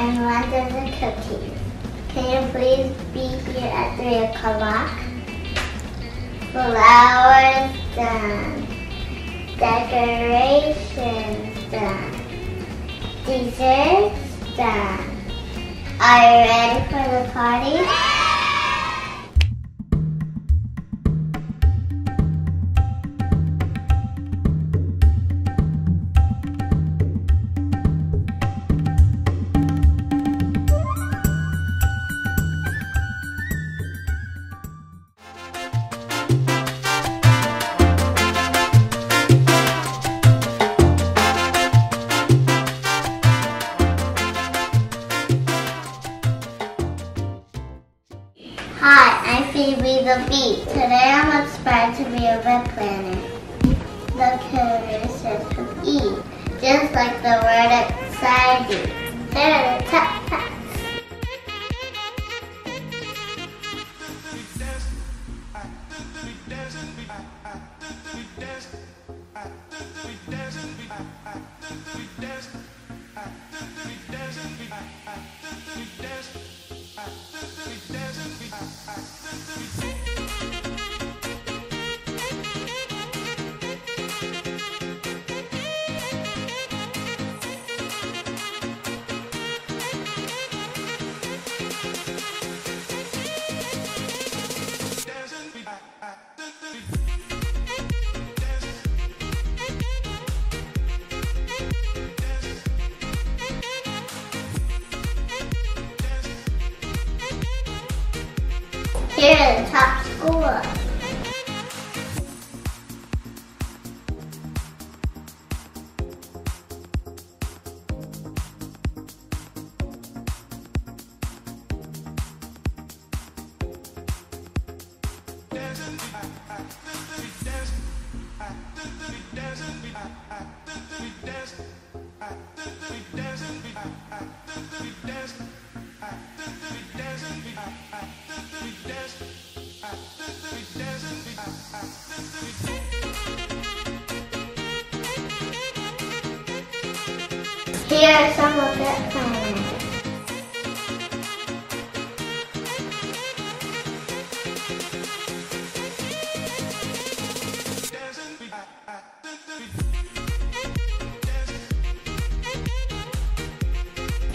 and one dozen cookies. Can you please be here at 3 o'clock? Flowers done. Decorations done. Desserts done. Are you ready for the party? Hi, I'm Phoebe the Bee. Today I'm inspired to be a web planner. The code starts with E, just like the word outside you. Here are the top facts. Here are the top schools. Here are some of the planners.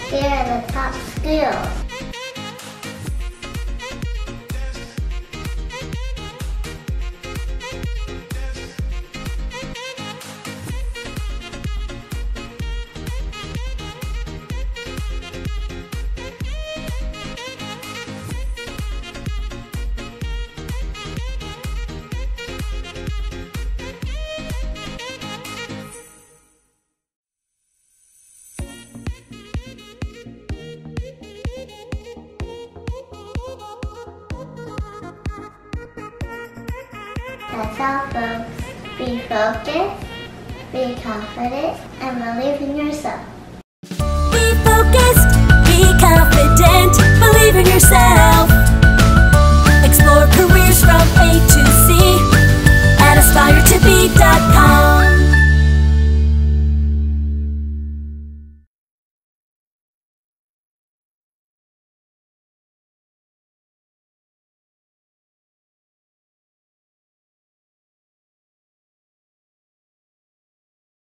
Here are the top skills. That's all, folks. Be focused, be confident, and believe in yourself. Be focused.